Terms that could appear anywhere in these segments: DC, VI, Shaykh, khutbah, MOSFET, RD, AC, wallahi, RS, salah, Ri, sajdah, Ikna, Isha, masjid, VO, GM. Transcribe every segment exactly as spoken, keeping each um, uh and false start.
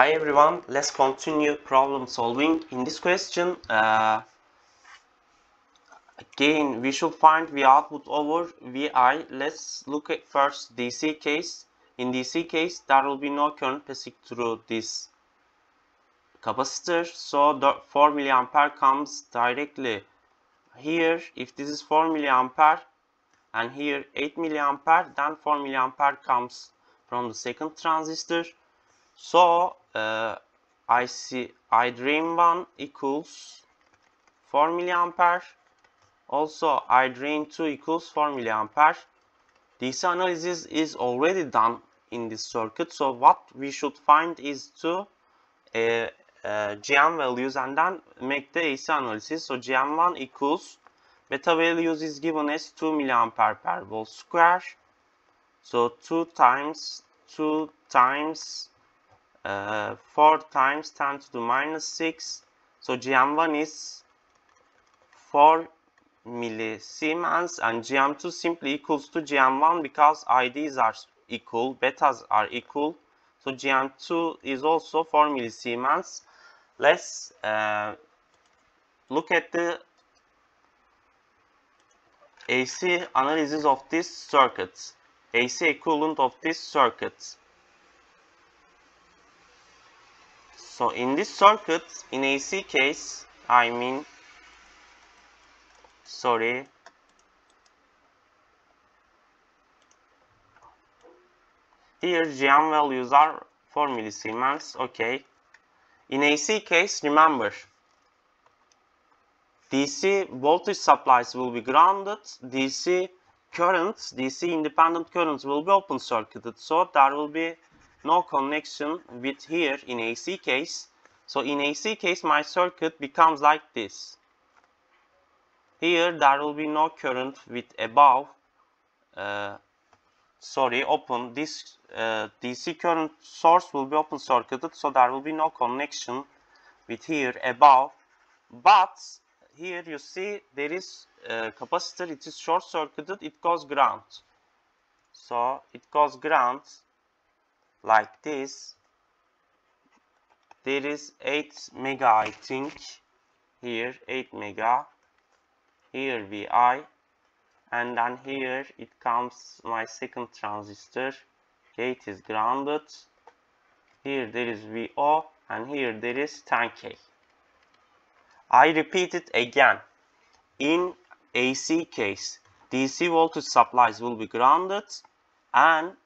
Hi everyone, let's continue problem solving. In this question, uh, again, we should find V output over V I. Let's look at first D C case. In D C case, there will be no current passing through this capacitor. So the four milliampere comes directly here. If this is four milliampere and here eight milliampere, then four milliampere comes from the second transistor. So uh, I see I drain one equals four milliampere. Also I drain two equals four milliampere. This analysis is already done in this circuit. So what we should find is two uh, uh, G M values and then make the A C analysis. So G M one equals beta values is given as two milliampere per volt square. So two times two times Uh, four times ten to the minus six. So G M one is four millisiemens and G M two simply equals to G M one because I Ds are equal, betas are equal. So G M two is also four millisiemens. Let's uh, look at the A C analysis of this circuit, A C equivalent of this circuit. So in this circuit, in A C case, I mean, sorry, here G M values are four millisiemens, okay. In A C case, remember, D C voltage supplies will be grounded, D C currents, D C independent currents will be open circuited, so there will be no connection with here in A C case. So in A C case my circuit becomes like this. Here there will be no current with above uh, sorry open this uh, D C current source will be open circuited, so there will be no connection with here above. But here you see there is a capacitor, it is short circuited, it goes ground. So it goes ground like this. There is eight mega, I think, here eight mega, here V I, and then here it comes my second transistor, gate is grounded, here there is V O and here there is ten K. I repeat it again, in A C case D C voltage supplies will be grounded and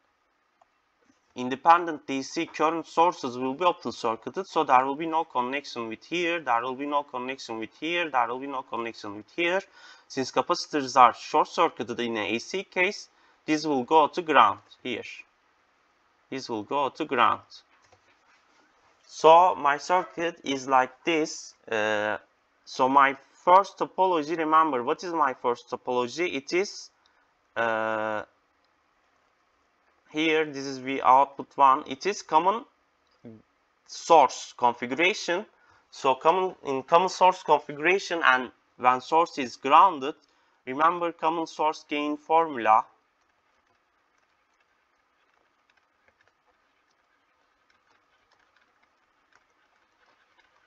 independent D C current sources will be open circuited, so there will be no connection with here, there will be no connection with here, there will be no connection with here. Since capacitors are short circuited in an A C case, this will go to ground here. This will go to ground. So my circuit is like this. Uh, so my first topology, remember what is my first topology? It is uh, here this is V output one. It is common source configuration. So common in common source configuration and when source is grounded, remember common source gain formula.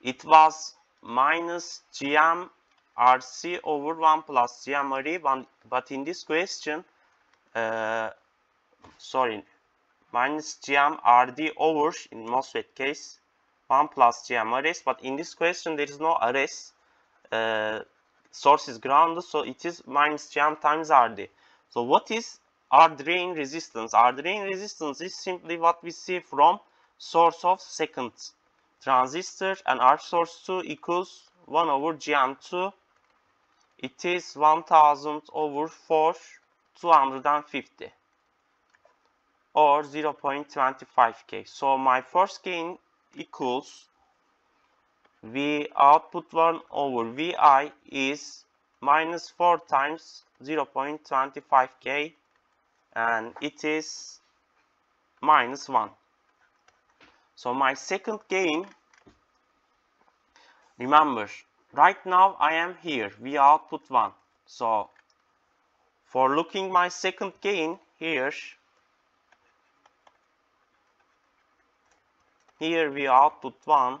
It was minus G M R C over one plus G M Ri, but in this question uh, sorry minus G M R D over in MOSFET case one plus G M R S, but in this question there is no R S, uh, source is grounded, so it is minus G M times R D. So what is R drain resistance? R drain resistance is simply what we see from source of second transistor, and R source two equals one over G M two. It is one thousand over four two hundred fifty, or zero point two five K. So my first gain equals V output one over V I is minus four times zero point two five K, and it is minus one. So my second gain, remember right now I am here V output one. So for looking my second gain here, Here we output one.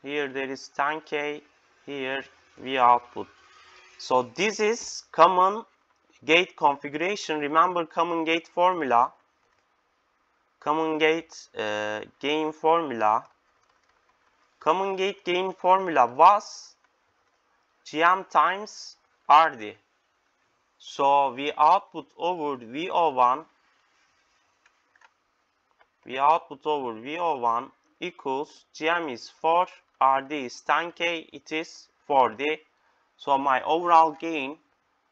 Here there is ten K. Here we output. So this is common gate configuration. Remember common gate formula. Common gate uh, gain formula. Common gate gain formula was G M times R D. So we output over V O one. We output over V O one equals G M is four, R D is ten K, it is forty. So my overall gain,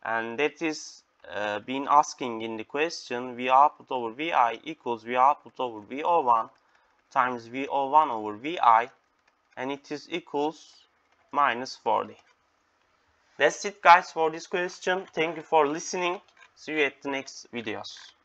and that is uh, been asking in the question, V output over V I equals V output over V O one times V O one over V I, and it is equals minus forty. That's it guys for this question. Thank you for listening. See you at the next videos.